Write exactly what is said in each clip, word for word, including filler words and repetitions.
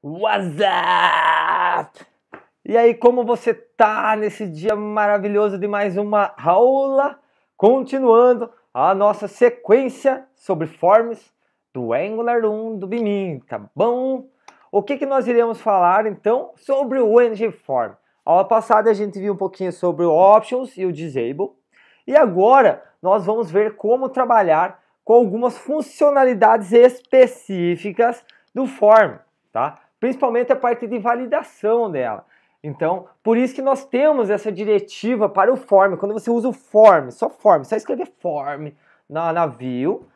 What's up? E aí, como você tá nesse dia maravilhoso de mais uma aula? Continuando a nossa sequência sobre forms do Angular um do Bimim, tá bom? O que que nós iremos falar então sobre o ng-form? A aula passada a gente viu um pouquinho sobre o options e o disable. E agora nós vamos ver como trabalhar com algumas funcionalidades específicas do form, tá? Principalmente a parte de validação dela. Então, por isso que nós temos essa diretiva para o form. Quando você usa o form, só form, só escrever form na, na view,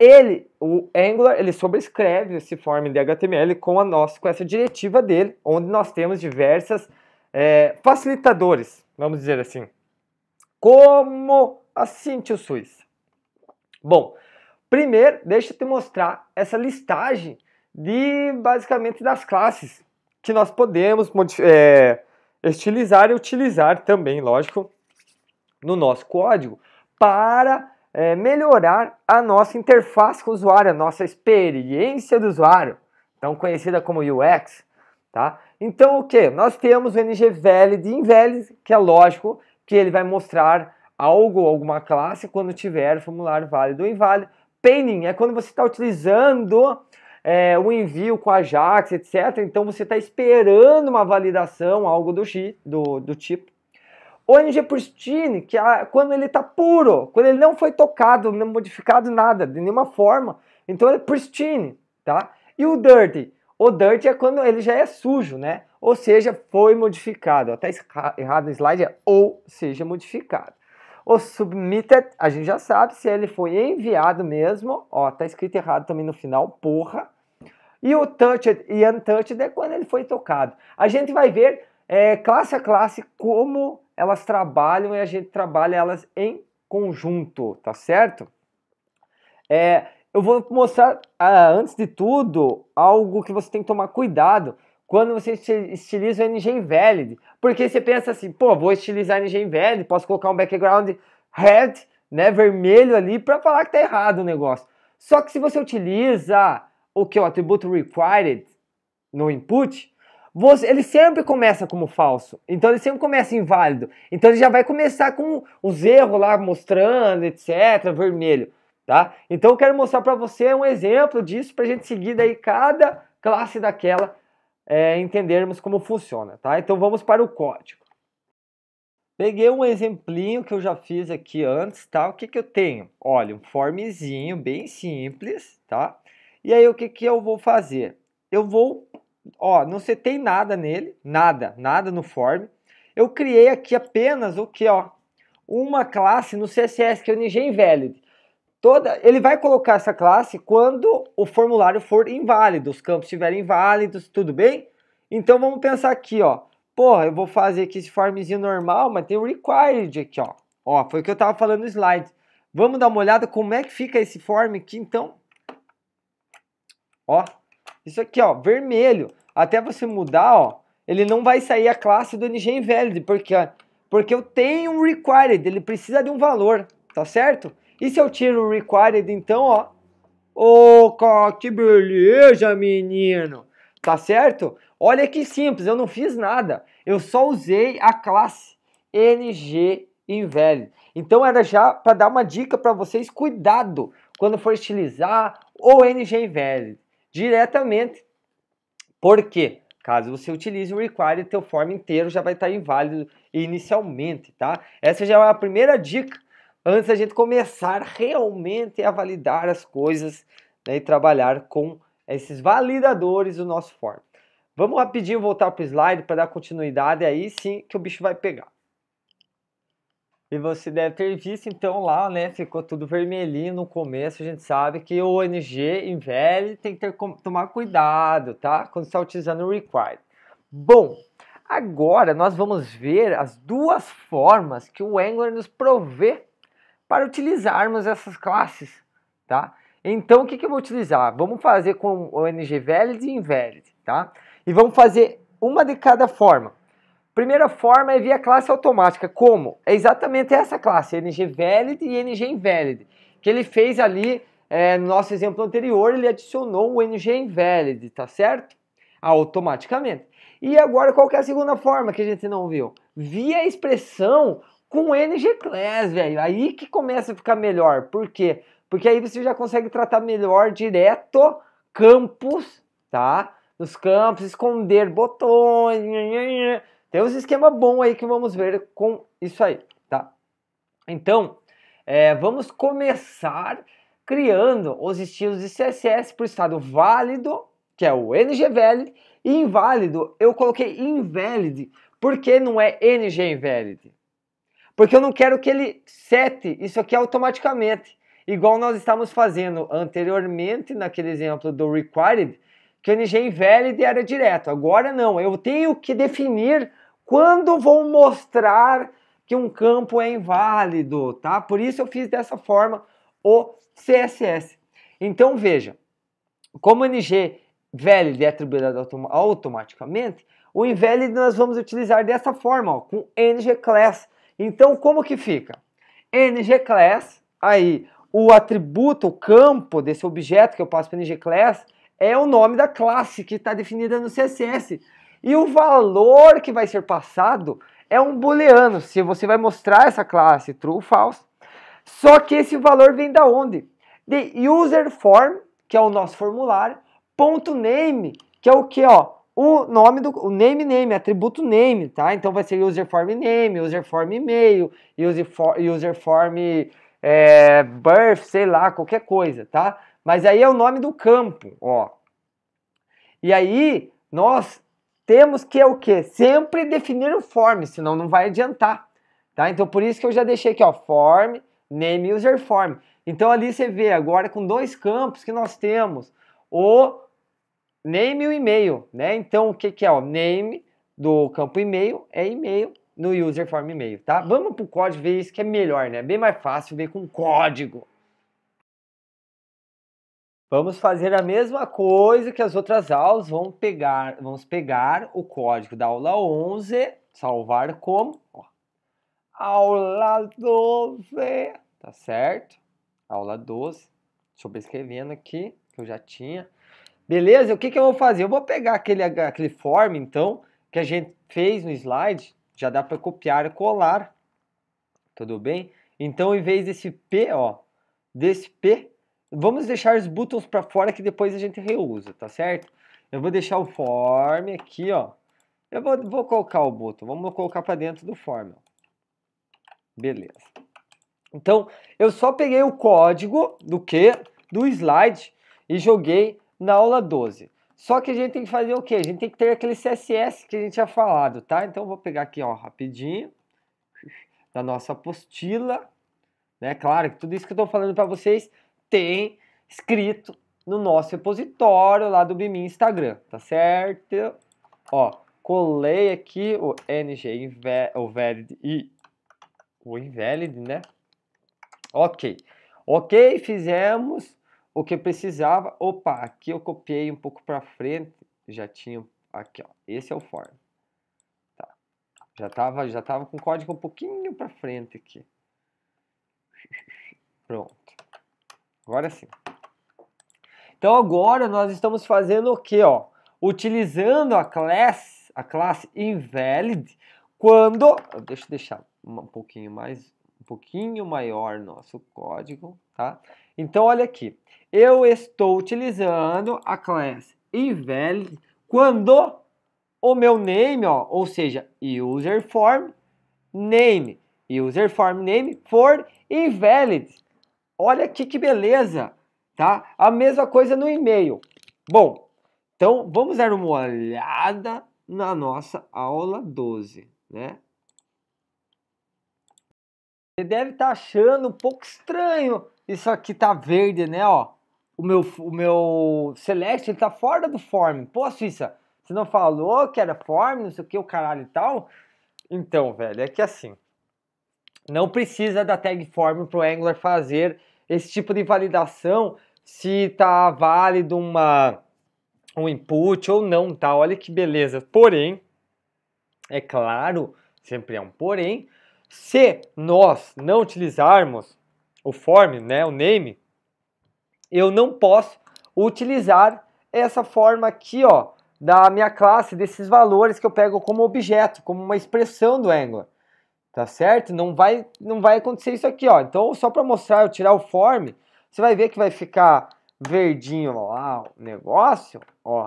ele, o Angular, ele sobrescreve esse form de H T M L com, a nossa, com essa diretiva dele, onde nós temos diversas é, facilitadores, vamos dizer assim. Como assim, tio Suíça? Bom, primeiro, deixa eu te mostrar essa listagem de, basicamente, das classes que nós podemos é, estilizar e utilizar também, lógico, no nosso código para é, melhorar a nossa interface com o usuário, a nossa experiência do usuário, tão conhecida como U X, tá? Então, o que? Nós temos o ng-valid e invalid, que é lógico que ele vai mostrar algo, alguma classe, quando tiver formulário válido ou inválido. Pending é quando você está utilizando É, o envio com a Ajax, etcétera. Então você está esperando uma validação, algo do, do, do tipo. O ng-pristine, que é quando ele está puro, quando ele não foi tocado, não modificado nada, de nenhuma forma. Então ele é pristine, tá? E o dirty? O dirty é quando ele já é sujo, né? Ou seja, foi modificado. Até errado no slide é ou seja modificado. O submitted, a gente já sabe se ele foi enviado mesmo. Ó, tá escrito errado também no final, porra. E o touched e untouched é quando ele foi tocado. A gente vai ver é, classe a classe como elas trabalham e a gente trabalha elas em conjunto, tá certo? É, eu vou mostrar, ah, antes de tudo, algo que você tem que tomar cuidado quando você estiliza o ng-invalid. Porque você pensa assim, pô, vou estilizar ng-invalid, posso colocar um background red, né, vermelho ali, para falar que tá errado o negócio. Só que se você utiliza o que? O atributo required no input, você, ele sempre começa como falso. Então ele sempre começa inválido. Então ele já vai começar com os erros lá mostrando, etcétera, vermelho, tá? Então eu quero mostrar para você um exemplo disso, pra gente seguir daí cada classe daquela, é, entendermos como funciona, tá? Então vamos para o código. Peguei um exemplinho que eu já fiz aqui antes, tá? O que que eu tenho? Olha, um formzinho bem simples, tá? E aí, o que que eu vou fazer? Eu vou, ó, não setei nada nele, nada, nada no form. Eu criei aqui apenas o que, ó, uma classe no C S S, que é o ng-invalid. Toda, ele vai colocar essa classe quando o formulário for inválido, os campos estiverem inválidos, tudo bem? Então, vamos pensar aqui, ó. Porra, eu vou fazer aqui esse formzinho normal, mas tem o required aqui, ó. Ó, foi o que eu tava falando no slide. Vamos dar uma olhada como é que fica esse form aqui, então. Ó, isso aqui, ó, vermelho. Até você mudar, ó, ele não vai sair a classe do ng-invalid, porque, ó, porque eu tenho um required, ele precisa de um valor, tá certo? E se eu tiro o required, então, ó, ô, oh, que beleza, menino, tá certo? Olha que simples, eu não fiz nada, eu só usei a classe ng-invalid. Então era já para dar uma dica para vocês, cuidado quando for utilizar o ng-invalid diretamente, porque caso você utilize o required, teu form inteiro já vai estar inválido inicialmente, tá? Essa já é a primeira dica antes da gente começar realmente a validar as coisas, né, e trabalhar com esses validadores do nosso form. Vamos rapidinho voltar para o slide para dar continuidade, aí sim que o bicho vai pegar. E você deve ter visto, então, lá, né, ficou tudo vermelhinho no começo. A gente sabe que o ng-invalid tem que ter, tomar cuidado, tá? Quando está utilizando o required. Bom, agora nós vamos ver as duas formas que o Angular nos provê para utilizarmos essas classes, tá? Então, o que que eu vou utilizar? Vamos fazer com o ng-valid e invalid, tá? E vamos fazer uma de cada forma. Primeira forma é via classe automática. Como? É exatamente essa classe, ng-valid e ng-invalid, que ele fez ali, é, no nosso exemplo anterior, ele adicionou o ng-invalid, tá certo? automaticamente. E agora, qual que é a segunda forma que a gente não viu? Via a expressão com ng-class, velho. Aí que começa a ficar melhor. Por quê? Porque aí você já consegue tratar melhor direto campos, tá? Nos campos, esconder botões. Tem uns esquema bom aí que vamos ver com isso aí, tá? Então, é, vamos começar criando os estilos de C S S para o estado válido, que é o ng-valid, e inválido. Eu coloquei invalid, porque não é ng-invalid. Porque eu não quero que ele sete isso aqui automaticamente, igual nós estávamos fazendo anteriormente naquele exemplo do required, que o ng-invalid era direto. Agora não, eu tenho que definir quando vou mostrar que um campo é inválido, tá? Por isso eu fiz dessa forma o C S S. Então veja, como o ng-valid é atribuído autom automaticamente, o invalid nós vamos utilizar dessa forma, ó, com ng-class. Então como que fica? ng-class, aí o atributo, o campo desse objeto que eu passo para ng-class é o nome da classe que está definida no C S S. E o valor que vai ser passado é um booleano, se você vai mostrar essa classe true ou false. Só que esse valor vem da onde? De user form, que é o nosso formulário, ponto name, que é o que, ó, o nome do o name name, atributo name, tá? Então vai ser user form name, user form e-mail, user form, user form é, birth, sei lá, qualquer coisa, tá? Mas aí é o nome do campo, ó. E aí nós temos que é o que? Sempre definir o form, senão não vai adiantar, tá? Então por isso que eu já deixei aqui, ó, form, name, user form. Então ali você vê agora com dois campos que nós temos o name e o e-mail, né? Então o que que é o name do campo e-mail é e-mail no user form e-mail, tá? Vamos pro código ver isso que é melhor, né? Bem mais fácil ver com código. Vamos fazer a mesma coisa que as outras aulas, vamos pegar, vamos pegar o código da aula onze, salvar como, ó, aula doze, tá certo? Aula doze, sobrescrevendo aqui, que eu já tinha. Beleza, o que que eu vou fazer? Eu vou pegar aquele, aquele form, então, que a gente fez no slide, já dá para copiar e colar, tudo bem? Então, em vez desse P, ó, desse P, vamos deixar os buttons para fora que depois a gente reusa, tá certo? Eu vou deixar o form aqui, ó. Eu vou, vou colocar o button, vamos colocar para dentro do form. Beleza. Então, eu só peguei o código do que? Do slide e joguei na aula doze. Só que a gente tem que fazer o que? A gente tem que ter aquele C S S que a gente tinha falado, tá? Então, eu vou pegar aqui, ó, rapidinho, da nossa apostila, né? Claro que tudo isso que eu tô falando para vocês tem escrito no nosso repositório lá do Be Mean Instagram, tá certo? Ó, colei aqui o ng-invalid e o invalid, né? Ok, ok, fizemos o que precisava. Opa, aqui eu copiei um pouco para frente, já tinha aqui, ó, esse é o form, tá? Já tava, já tava com o código um pouquinho para frente aqui. Pronto. Agora sim. Então agora nós estamos fazendo o que, ó? Utilizando a classe, a classe invalid, quando, deixa eu deixar um pouquinho mais, um pouquinho maior nosso código, tá? Então olha aqui, eu estou utilizando a classe invalid quando o meu name, ó, ou seja, user form name, user form name for invalid. Olha aqui que beleza, tá? A mesma coisa no e-mail. Bom, então vamos dar uma olhada na nossa aula doze, né? Você deve estar achando um pouco estranho isso aqui tá verde, né? Ó, o meu, o meu Celeste ele tá fora do form. Pô, Suíça, você não falou que era form, não sei o que, o caralho e tal? Então, velho, é que assim, não precisa da tag form para o Angular fazer esse tipo de validação se tá válido uma, um input ou não, tá? Olha que beleza. Porém, é claro, sempre é um porém, se nós não utilizarmos o form, né, o name, eu não posso utilizar essa forma aqui, ó, da minha classe, desses valores que eu pego como objeto, como uma expressão do Angular. Tá certo? Não vai, não vai acontecer isso aqui, ó. Então, só para mostrar, eu tirar o form, você vai ver que vai ficar verdinho lá o negócio, ó.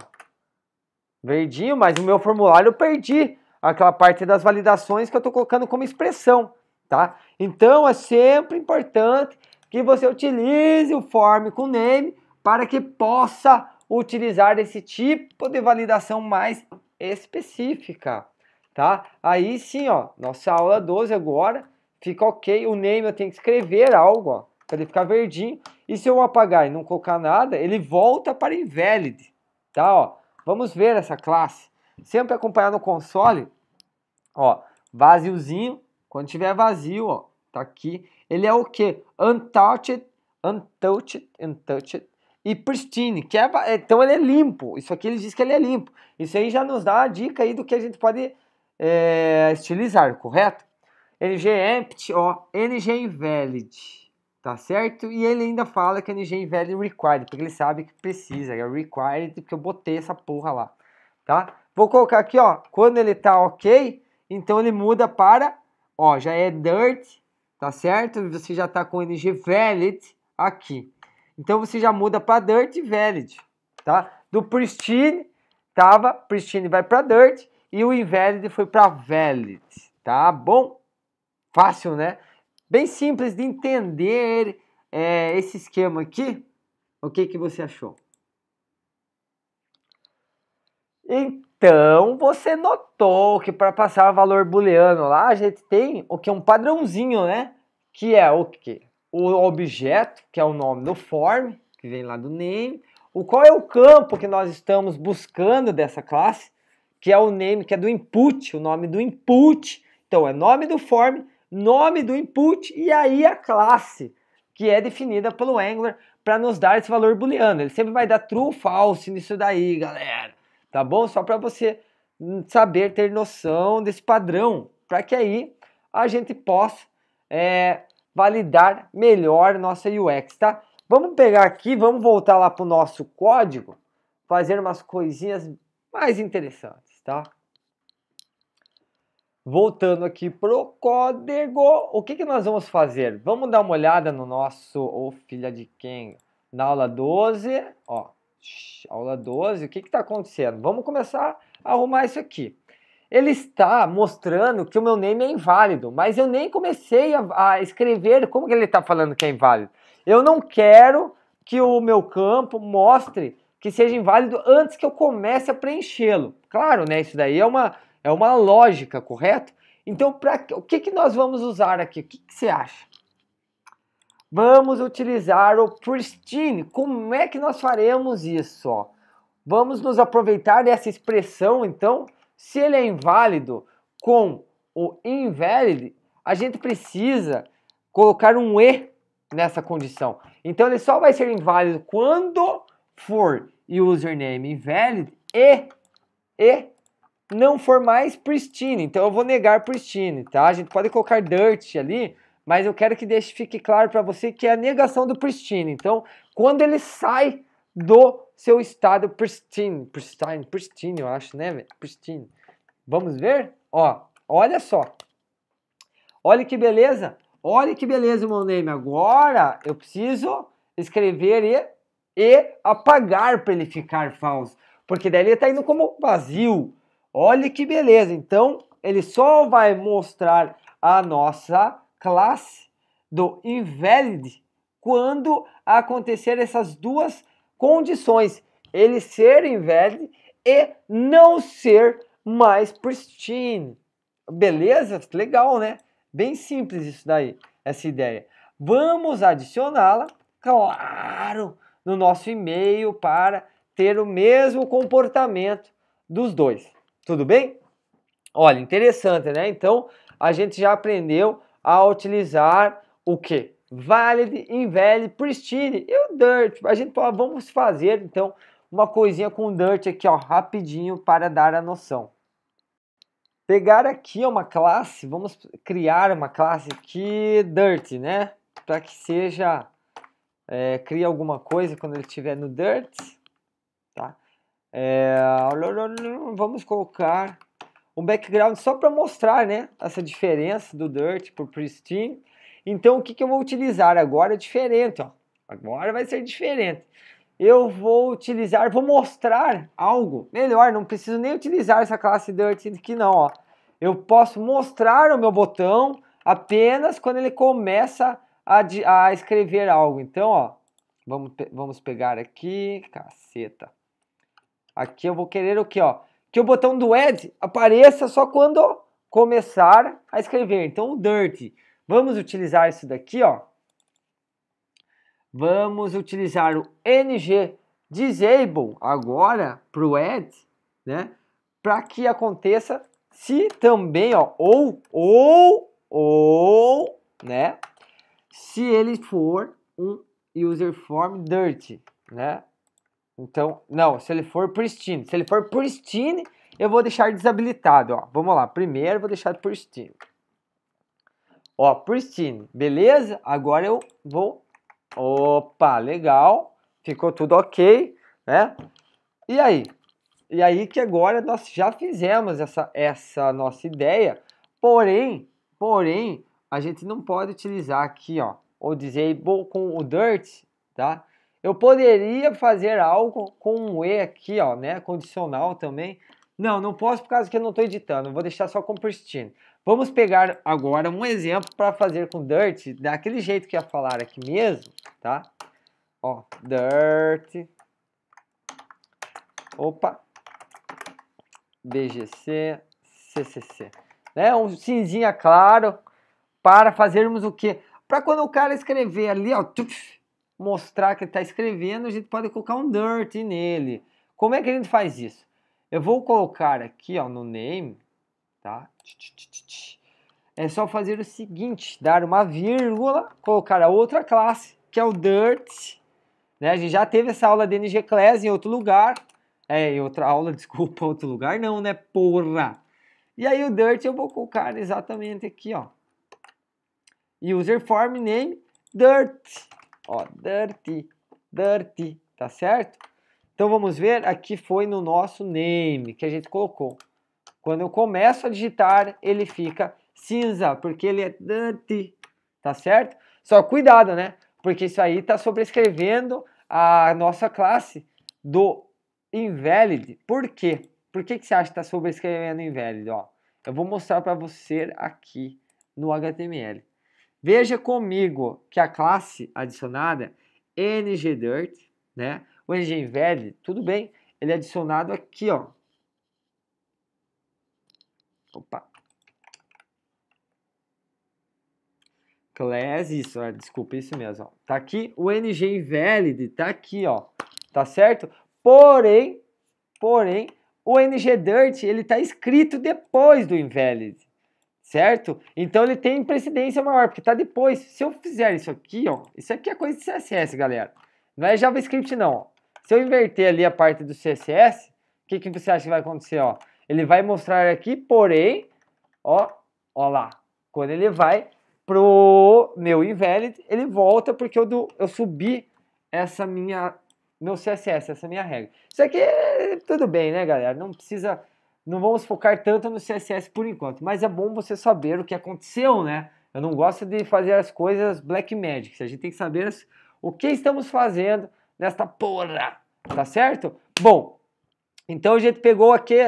Verdinho, mas no meu formulário eu perdi aquela parte das validações que eu tô colocando como expressão, tá? Então, é sempre importante que você utilize o form com name para que possa utilizar esse tipo de validação mais específica, tá? Aí sim, ó, nossa aula doze agora, fica ok, o name eu tenho que escrever algo, ó, para ele ficar verdinho, e se eu apagar e não colocar nada, ele volta para invalid, tá, ó? Vamos ver essa classe. Sempre acompanhar no console, ó, vaziozinho, quando tiver vazio, ó, tá aqui. Ele é o que? Untouched, untouched, untouched e pristine, que é, então ele é limpo. Isso aqui ele diz que ele é limpo. Isso aí já nos dá a dica aí do que a gente pode é, estilizar, correto? ng-empty, ó, ng-invalid, tá certo? E ele ainda fala que ng-invalid required, porque ele sabe que precisa, é required, porque eu botei essa porra lá. Tá? Vou colocar aqui, ó, quando ele tá ok, então ele muda para, ó, já é dirt, tá certo? Você já tá com ng-valid aqui. Então você já muda para dirt valid, tá? Do pristine, tava, pristine vai para dirt e o invalid foi para valid, tá bom? Fácil, né? Bem simples de entender é, esse esquema aqui. O que que você achou? Então, você notou que para passar o valor booleano lá, a gente tem o que é um padrãozinho, né? Que é o que? O objeto, que é o nome do form, que vem lá do name. O qual é o campo que nós estamos buscando dessa classe, que é o name, que é do input, o nome do input. Então, é nome do form, nome do input, e aí a classe, que é definida pelo Angular para nos dar esse valor booleano. Ele sempre vai dar true ou false nisso daí, galera. Tá bom? Só para você saber, ter noção desse padrão, para que aí a gente possa é, validar melhor nossa U X, tá? Vamos pegar aqui, vamos voltar lá para o nosso código, fazer umas coisinhas mais interessantes, tá? Voltando aqui pro código, o que que nós vamos fazer? Vamos dar uma olhada no nosso, ô filha de quem? Na aula doze, ó. Aula doze, o que está acontecendo? Vamos começar a arrumar isso aqui. Ele está mostrando que o meu name é inválido, mas eu nem comecei a, a escrever como que ele está falando que é inválido. Eu não quero que o meu campo mostre que seja inválido antes que eu comece a preenchê-lo. Claro, né? Isso daí é uma, é uma lógica, correto? Então, pra, o que, que nós vamos usar aqui? O que, que você acha? Vamos utilizar o pristine. Como é que nós faremos isso? Ó? Vamos nos aproveitar dessa expressão, então. Se ele é inválido com o invalid, a gente precisa colocar um E nessa condição. Então, ele só vai ser inválido quando for username invalid e, e não for mais pristine. Então, eu vou negar pristine, tá? A gente pode colocar dirty ali, mas eu quero que deixe, fique claro para você que é a negação do pristine. Então, quando ele sai do seu estado pristine, pristine, pristine, eu acho, né? Pristine. Vamos ver? Ó, olha só. Olha que beleza. Olha que beleza o meu name. Agora, eu preciso escrever e, e apagar para ele ficar falso. Porque daí ele está indo como vazio. Olha que beleza. Então, ele só vai mostrar a nossa classe do invalid quando acontecer essas duas condições, ele ser invalid e não ser mais pristine. Beleza? Legal, né? Bem simples isso daí, essa ideia. Vamos adicioná-la, claro, no nosso e-mail para ter o mesmo comportamento dos dois. Tudo bem? Olha, interessante, né? Então, a gente já aprendeu a utilizar o que? Valid, invalid, pristine e o dirt. A gente fala, vamos fazer então uma coisinha com dirt aqui, ó, rapidinho para dar a noção. Pegar aqui uma classe, vamos criar uma classe que dirt, né? Para que seja, é, cria alguma coisa quando ele estiver no dirt, tá? É, vamos colocar um background só para mostrar, né, essa diferença do Dirt para o Pristine. Então o que, que eu vou utilizar agora é diferente, ó. Agora vai ser diferente. Eu vou utilizar, vou mostrar algo melhor, não preciso nem utilizar essa classe Dirt aqui não, ó. Eu posso mostrar o meu botão apenas quando ele começa a, a escrever algo. Então, ó, vamos, vamos pegar aqui, caceta. Aqui eu vou querer o que, ó? Que o botão do Add apareça só quando começar a escrever. Então, o Dirt. Vamos utilizar isso daqui, ó. Vamos utilizar o ng-disable agora para o Add, né? Para que aconteça se também, ó, ou, ou, ou, né? Se ele for um user form Dirt, né? Então, não, se ele for pristine. Se ele for pristine, eu vou deixar desabilitado, ó. Vamos lá, primeiro vou deixar pristine. Ó, pristine, beleza? Agora eu vou... Opa, legal. Ficou tudo ok, né? E aí? E aí que agora nós já fizemos essa, essa nossa ideia. Porém, porém, a gente não pode utilizar aqui, ó, o disable com o dirt, tá? Eu poderia fazer algo com um E aqui, ó, né? Condicional também. Não, não posso por causa que eu não estou editando. Eu vou deixar só com pristine. Vamos pegar agora um exemplo para fazer com dirt, daquele jeito que ia falar aqui mesmo, tá? Ó, dirt. Opa. B G C, C C C. Né? Um cinzinha claro para fazermos o quê? Para quando o cara escrever ali, ó, tuf, mostrar que ele está escrevendo, a gente pode colocar um dirt nele. Como é que a gente faz isso? Eu vou colocar aqui, ó, no name, tá? É só fazer o seguinte, dar uma vírgula, colocar a outra classe, que é o dirt, né? A gente já teve essa aula de ng-class em outro lugar, é, em outra aula, desculpa, outro lugar não, né, porra. E aí o dirt eu vou colocar exatamente aqui, ó, user form name dirt. Ó, dirty, dirty, tá certo? Então vamos ver, aqui foi no nosso name que a gente colocou. Quando eu começo a digitar, ele fica cinza, porque ele é dirty, tá certo? Só cuidado, né? Porque isso aí tá sobrescrevendo a nossa classe do invalid. Por quê? Por que que você acha que tá sobrescrevendo o invalid? Ó, eu vou mostrar para você aqui no H T M L. Veja comigo que a classe adicionada, ng-dirt, né? O ng-invalid, tudo bem, ele é adicionado aqui, ó. Opa. Class, isso, ó, desculpa, isso mesmo, ó. Tá aqui, o ng-invalid tá aqui, ó. Tá certo? Porém, porém, o ng-dirt, ele tá escrito depois do invalid. Certo? Então ele tem precedência maior, porque tá depois. Se eu fizer isso aqui, ó, isso aqui é coisa de C S S, galera. Não é JavaScript, não. Ó. Se eu inverter ali a parte do C S S, o que, que você acha que vai acontecer? Ó? Ele vai mostrar aqui, porém, ó, ó lá. Quando ele vai pro meu invalid, ele volta porque eu, do, eu subi essa minha, meu C S S, essa minha regra. Isso aqui, tudo bem, né, galera? Não precisa... Não vamos focar tanto no C S S por enquanto, mas é bom você saber o que aconteceu, né? Eu não gosto de fazer as coisas black magic, a gente tem que saber as, o que estamos fazendo nesta porra, tá certo? Bom, então a gente pegou aqui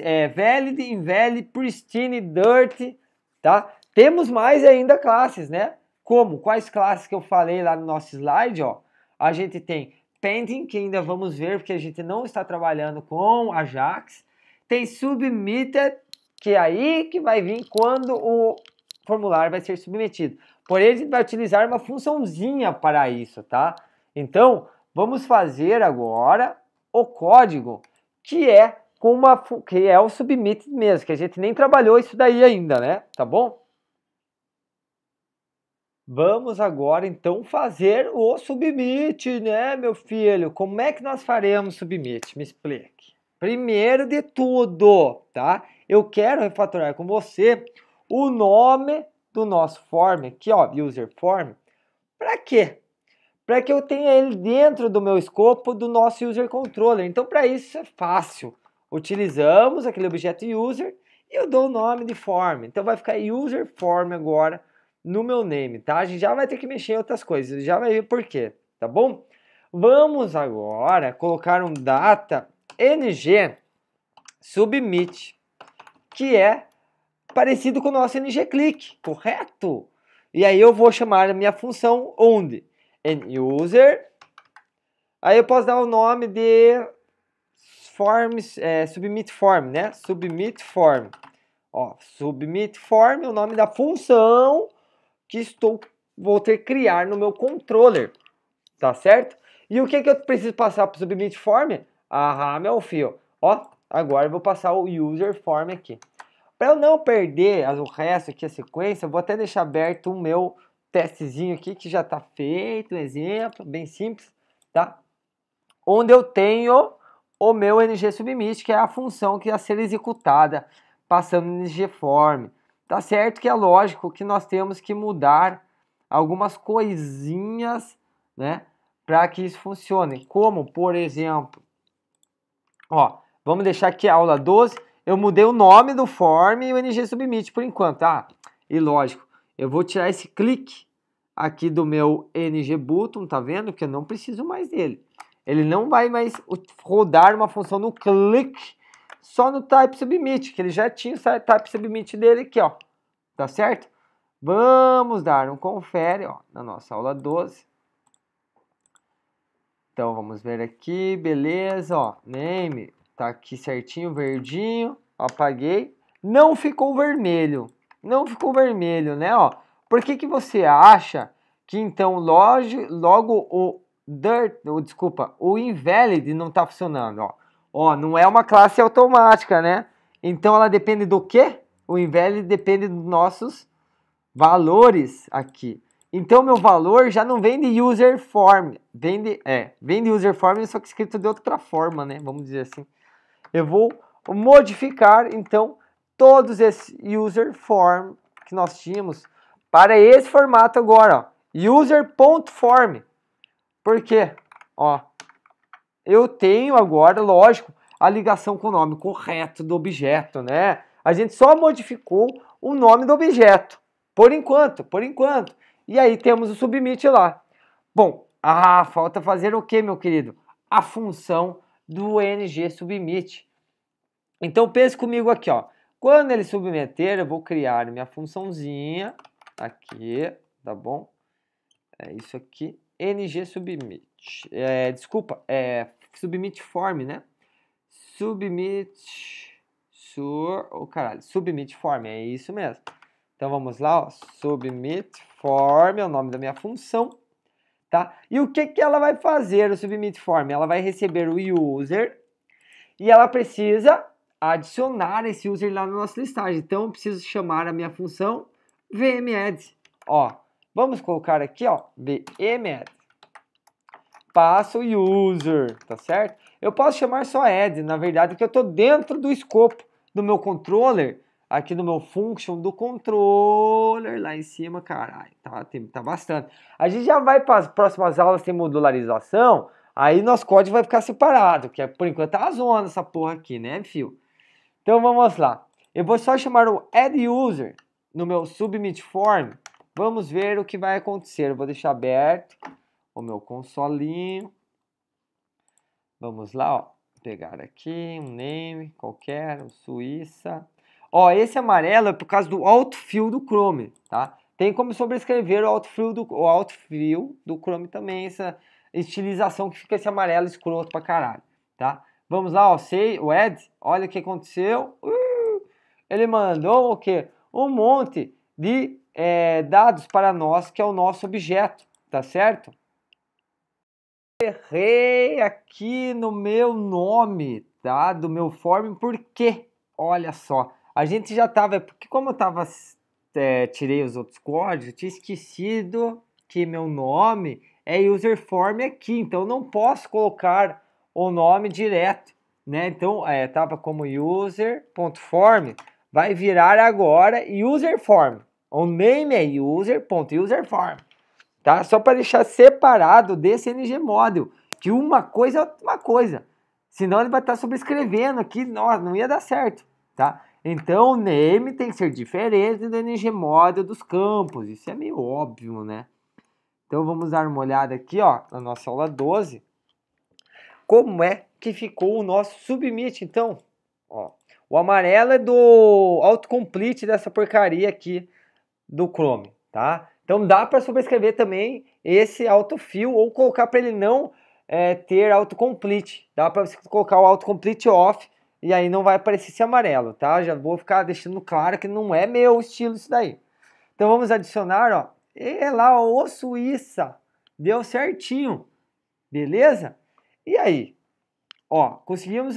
é, valid, invalid, pristine, dirt, tá? Temos mais ainda classes, né? Como? Quais classes que eu falei lá no nosso slide, ó? A gente tem painting, que ainda vamos ver, porque a gente não está trabalhando com Ajax. Tem submitted, que é aí que vai vir quando o formulário vai ser submetido. Porém, a gente vai utilizar uma funçãozinha para isso, tá? Então, vamos fazer agora o código que é, com uma, que é o submitted mesmo, que a gente nem trabalhou isso daí ainda, né? Tá bom? Vamos agora, então, fazer o submit, né, meu filho? Como é que nós faremos submit? Me explique. Primeiro de tudo, tá? Eu quero refatorar com você o nome do nosso form aqui, ó, user form. Para quê? para que eu tenha ele dentro do meu escopo do nosso user controller. Então, para isso é fácil. Utilizamos aquele objeto user e eu dou o nome de form. Então, vai ficar user form agora no meu name, tá? A gente já vai ter que mexer em outras coisas, já vai ver por quê, tá bom? Vamos agora colocar um data ng-submit, que é parecido com o nosso ng-click, correto? E aí eu vou chamar a minha função onde? N-user, aí eu posso dar o nome de forms, é, submit form, né? Submit form. Ó, submit form é o nome da função que estou, vou ter que criar no meu controller, tá certo? E o que, que eu preciso passar para o submit form? Ah, meu filho. Ó, agora eu vou passar o user form aqui. Para eu não perder o resto aqui, a sequência, eu vou até deixar aberto o meu testezinho aqui que já está feito, um exemplo bem simples, tá? Onde eu tenho o meu ng-submit, que é a função que vai ser executada passando no ng-form. Tá certo que é lógico que nós temos que mudar algumas coisinhas, né, para que isso funcione, como por exemplo, ó, vamos deixar aqui a aula doze, eu mudei o nome do form e o ng-submit por enquanto, tá? E lógico, eu vou tirar esse clique aqui do meu ng-button, tá vendo? Porque eu não preciso mais dele. Ele não vai mais rodar uma função no click, só no type submit, que ele já tinha o type submit dele aqui, ó. Tá certo? Vamos dar um confere, ó, na nossa aula doze. Então, vamos ver aqui, beleza, ó, name, tá aqui certinho, verdinho, apaguei. Não ficou vermelho, não ficou vermelho, né, ó. Por que que você acha que, então, logo, logo o dirt, ou, desculpa, o invalid não tá funcionando, ó. Ó, não é uma classe automática, né? Então, ela depende do quê? O invalid depende dos nossos valores aqui. Então, meu valor já não vem de user form, vem de, é, vem de user form, só que escrito de outra forma, né? Vamos dizer assim. Eu vou modificar, então, todos esses user form que nós tínhamos para esse formato agora, ó. User.form. Por quê? Ó, eu tenho agora, lógico, a ligação com o nome correto do objeto, né? A gente só modificou o nome do objeto, por enquanto, por enquanto. E aí temos o submit lá. Bom, ah, falta fazer o que, meu querido? A função do ng-submit. Então pense comigo aqui, ó. Quando ele submeter, eu vou criar minha funçãozinha aqui, tá bom? É isso aqui, ng-submit. É, desculpa, é submit form, né? Submit sur, oh, caralho, submit form, é isso mesmo. Então vamos lá, ó, submit form é o nome da minha função, tá? E o que que ela vai fazer, o submit form? Ela vai receber o user e ela precisa adicionar esse user lá na nossa listagem. Então eu preciso chamar a minha função vmadd, ó. Vamos colocar aqui, ó, vmadd. Passo o user, tá certo? Eu posso chamar só add, na verdade, porque eu tô dentro do escopo do meu controller. Aqui no meu function do controller, lá em cima, caralho, tá, tem, tá bastante. A gente já vai para as próximas aulas, tem modularização, aí nosso código vai ficar separado, que é, por enquanto tá a zona essa porra aqui, né, fio? Então vamos lá. Eu vou só chamar o add user no meu submit form. Vamos ver o que vai acontecer. Eu vou deixar aberto o meu consolinho. Vamos lá, ó. Pegar aqui um name qualquer, um Suíça. Ó, esse amarelo é por causa do autofill do Chrome, tá? Tem como sobrescrever o autofill do, o autofill do Chrome também, essa estilização que fica esse amarelo escroto pra caralho, tá? Vamos lá, ó, sei, o Ed, olha o que aconteceu. Uh, ele mandou o quê? Um monte de é, dados para nós, que é o nosso objeto, tá certo? Errei aqui no meu nome, tá? Do meu form, por quê? Olha só. A gente já estava, porque como eu tava, é, tirei os outros códigos, eu tinha esquecido que meu nome é userform aqui, então eu não posso colocar o nome direto, né? Então, é, tava como user.form, vai virar agora userform. O name é user.userform, tá? Só para deixar separado desse ng-model, que uma coisa é uma coisa. Senão ele vai estar sobrescrevendo aqui, nossa, não ia dar certo, tá? Então o name tem que ser diferente do ng-model dos campos, isso é meio óbvio, né? Então vamos dar uma olhada aqui, ó, na nossa aula doze. Como é que ficou o nosso submit, então? Ó, o amarelo é do autocomplete dessa porcaria aqui do Chrome, tá? Então dá para sobrescrever também esse autofill ou colocar para ele não é, ter autocomplete. Dá para você colocar o autocomplete off e aí não vai aparecer esse amarelo, tá? Já vou ficar deixando claro que não é meu estilo isso daí. Então vamos adicionar, ó. E lá, ô Suíça, deu certinho, beleza? E aí? Ó, conseguimos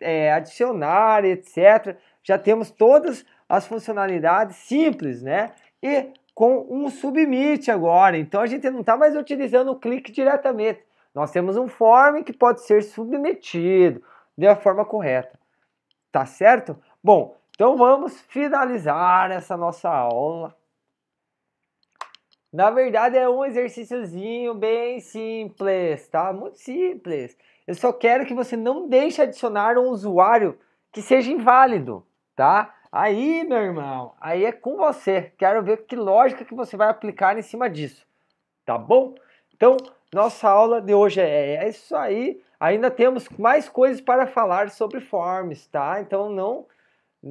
é, adicionar, etcétera. Já temos todas as funcionalidades simples, né? E com um submit agora. Então a gente não está mais utilizando o clique diretamente. Nós temos um form que pode ser submetido da forma correta. Tá certo? Bom, então vamos finalizar essa nossa aula. Na verdade é um exercíciozinho bem simples, tá? Muito simples. Eu só quero que você não deixe adicionar um usuário que seja inválido, tá? Aí, meu irmão, aí é com você. Quero ver que lógica que você vai aplicar em cima disso, tá bom? Então, nossa aula de hoje é isso aí. Ainda temos mais coisas para falar sobre forms, tá? Então não...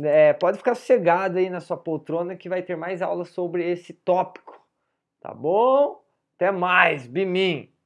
É, pode ficar sossegado aí na sua poltrona que vai ter mais aulas sobre esse tópico. Tá bom? Até mais, Bimim!